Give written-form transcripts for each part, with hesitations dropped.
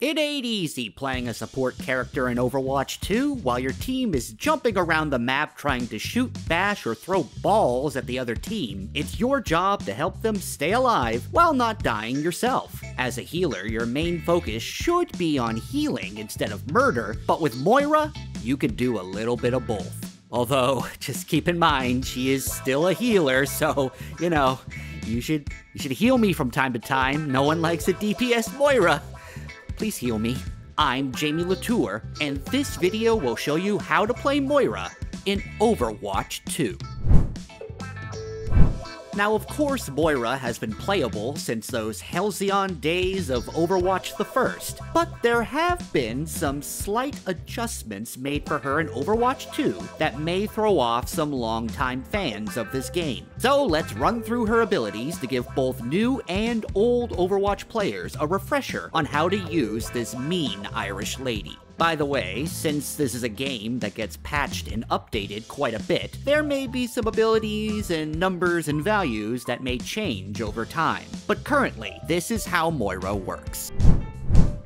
It ain't easy playing a support character in Overwatch 2 while your team is jumping around the map trying to shoot, bash, or throw balls at the other team. It's your job to help them stay alive while not dying yourself. As a healer, your main focus should be on healing instead of murder, but with Moira, you can do a little bit of both. Although, just keep in mind, she is still a healer, so, you know, you should heal me from time to time. No one likes a DPS Moira. Please heal me. I'm Jamie Latour, and this video will show you how to play Moira in Overwatch 2. Now, of course, Moira has been playable since those halcyon days of Overwatch the First, but there have been some slight adjustments made for her in Overwatch 2 that may throw off some longtime fans of this game. So let's run through her abilities to give both new and old Overwatch players a refresher on how to use this mean Irish lady. By the way, since this is a game that gets patched and updated quite a bit, there may be some abilities and numbers and values that may change over time. But currently, this is how Moira works.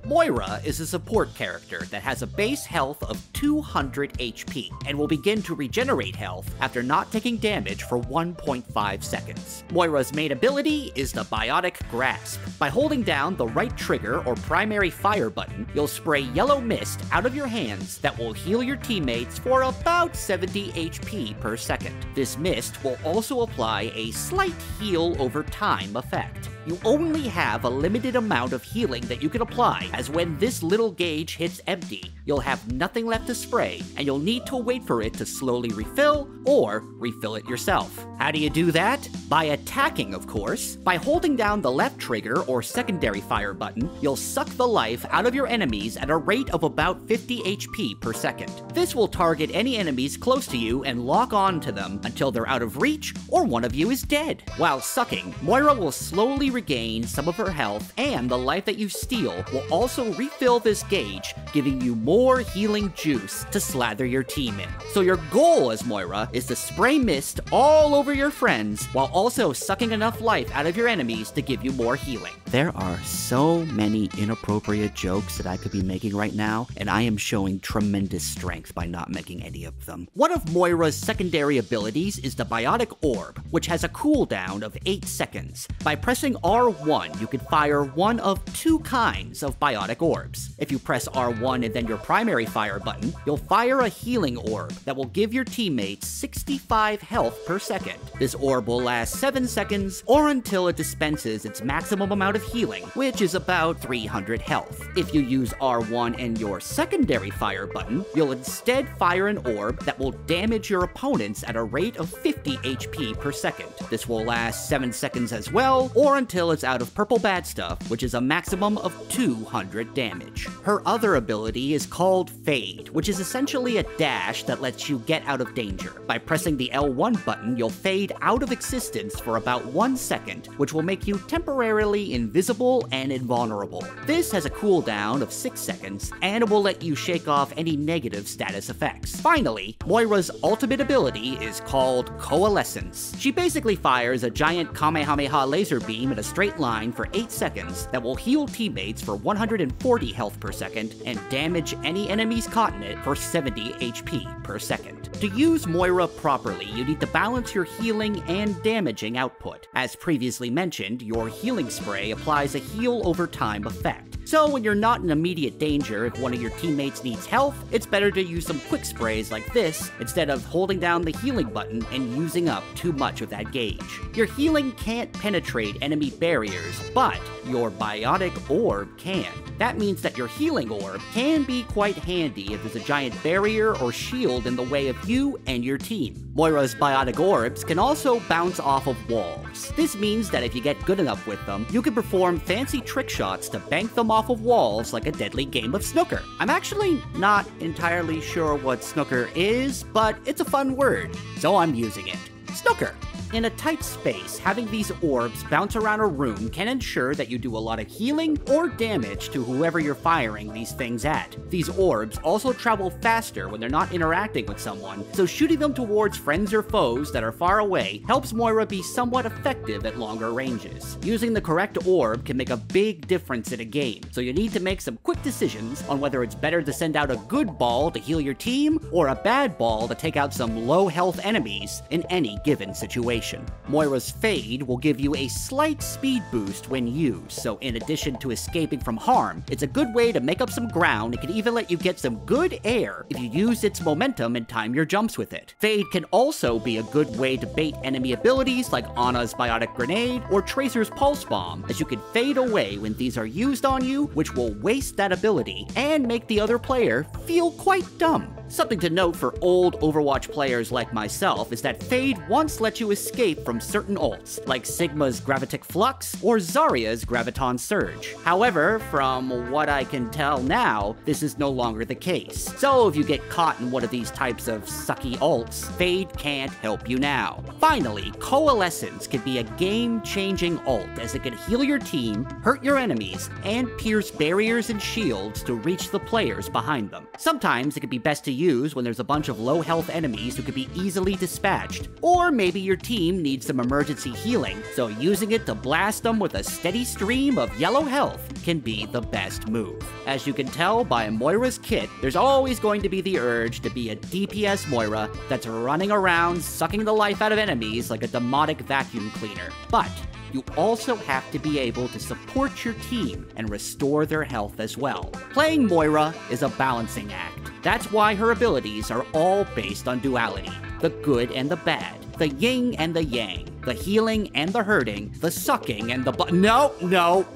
Moira is a support character that has a base health of 200 HP and will begin to regenerate health after not taking damage for 1.5 seconds. Moira's main ability is the Biotic Grasp. By holding down the right trigger or primary fire button, you'll spray yellow mist out of your hands that will heal your teammates for about 70 HP per second. This mist will also apply a slight heal over time effect. You only have a limited amount of healing that you can apply, as when this little gauge hits empty, you'll have nothing left to spray, and you'll need to wait for it to slowly refill, or refill it yourself. How do you do that? By attacking, of course. By holding down the left trigger or secondary fire button, you'll suck the life out of your enemies at a rate of about 50 HP per second. This will target any enemies close to you and lock on to them until they're out of reach or one of you is dead. While sucking, Moira will slowly regain some of her health, and the life that you steal will also refill this gauge, giving you more healing juice to slather your team in. So your goal as Moira is to spray mist all over your friends while also sucking enough life out of your enemies to give you more healing. There are so many inappropriate jokes that I could be making right now, and I am showing tremendous strength by not making any of them. One of Moira's secondary abilities is the Biotic Orb, which has a cooldown of 8 seconds. By pressing R1, you can fire one of two kinds of Biotic Orbs. If you press R1 and then your primary fire button, you'll fire a healing orb that will give your teammates 65 health per second. This orb will last 7 seconds, or until it dispenses its maximum amount of healing, which is about 300 health. If you use R1 and your secondary fire button, you'll instead fire an orb that will damage your opponents at a rate of 50 HP per second. This will last 7 seconds as well, or until it's out of purple bad stuff, which is a maximum of 200 damage. Her other ability is called Fade, which is essentially a dash that lets you get out of danger. By pressing the L1 button, you'll fade out of existence for about 1 second, which will make you temporarily invisible and invulnerable. This has a cooldown of 6 seconds, and it will let you shake off any negative status effects. Finally, Moira's ultimate ability is called Coalescence. She basically fires a giant Kamehameha laser beam at a straight line for 8 seconds that will heal teammates for 140 health per second and damage any enemy's caught in it for 70 HP per second. To use Moira properly, you need to balance your healing and damaging output. As previously mentioned, your healing spray applies a heal over time effect. So when you're not in immediate danger, if one of your teammates needs health, it's better to use some quick sprays like this instead of holding down the healing button and using up too much of that gauge. Your healing can't penetrate enemy barriers, but your Biotic Orb can. That means that your healing orb can be quite handy if there's a giant barrier or shield in the way of you and your team. Moira's Biotic Orbs can also bounce off of walls. This means that if you get good enough with them, you can perform fancy trick shots to bank them off of walls like a deadly game of snooker. I'm actually not entirely sure what snooker is, but it's a fun word, so I'm using it. Snooker. In a tight space, having these orbs bounce around a room can ensure that you do a lot of healing or damage to whoever you're firing these things at. These orbs also travel faster when they're not interacting with someone, so shooting them towards friends or foes that are far away helps Moira be somewhat effective at longer ranges. Using the correct orb can make a big difference in a game, so you need to make some quick decisions on whether it's better to send out a good ball to heal your team or a bad ball to take out some low health enemies in any given situation. Moira's Fade will give you a slight speed boost when used, so in addition to escaping from harm, it's a good way to make up some ground and can even let you get some good air if you use its momentum and time your jumps with it. Fade can also be a good way to bait enemy abilities like Ana's Biotic Grenade or Tracer's Pulse Bomb, as you can fade away when these are used on you, which will waste that ability and make the other player feel quite dumb. Something to note for old Overwatch players like myself is that Fade once lets you escape from certain ults, like Sigma's Gravitic Flux or Zarya's Graviton Surge. However, from what I can tell now, this is no longer the case. So if you get caught in one of these types of sucky ults, Fade can't help you now. Finally, Coalescence can be a game-changing ult, as it can heal your team, hurt your enemies, and pierce barriers and shields to reach the players behind them. Sometimes it can be best to use when there's a bunch of low-health enemies who could be easily dispatched, or maybe your team needs some emergency healing, so using it to blast them with a steady stream of yellow health can be the best move. As you can tell by Moira's kit, there's always going to be the urge to be a DPS Moira that's running around sucking the life out of enemies like a demonic vacuum cleaner, but you also have to be able to support your team and restore their health as well. Playing Moira is a balancing act. That's why her abilities are all based on duality: the good and the bad, the yin and the yang, the healing and the hurting, the sucking and the no,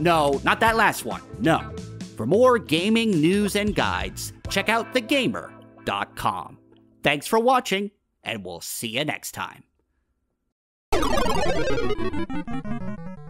not that last one, no. For more gaming news and guides, check out thegamer.com. Thanks for watching, and we'll see you next time.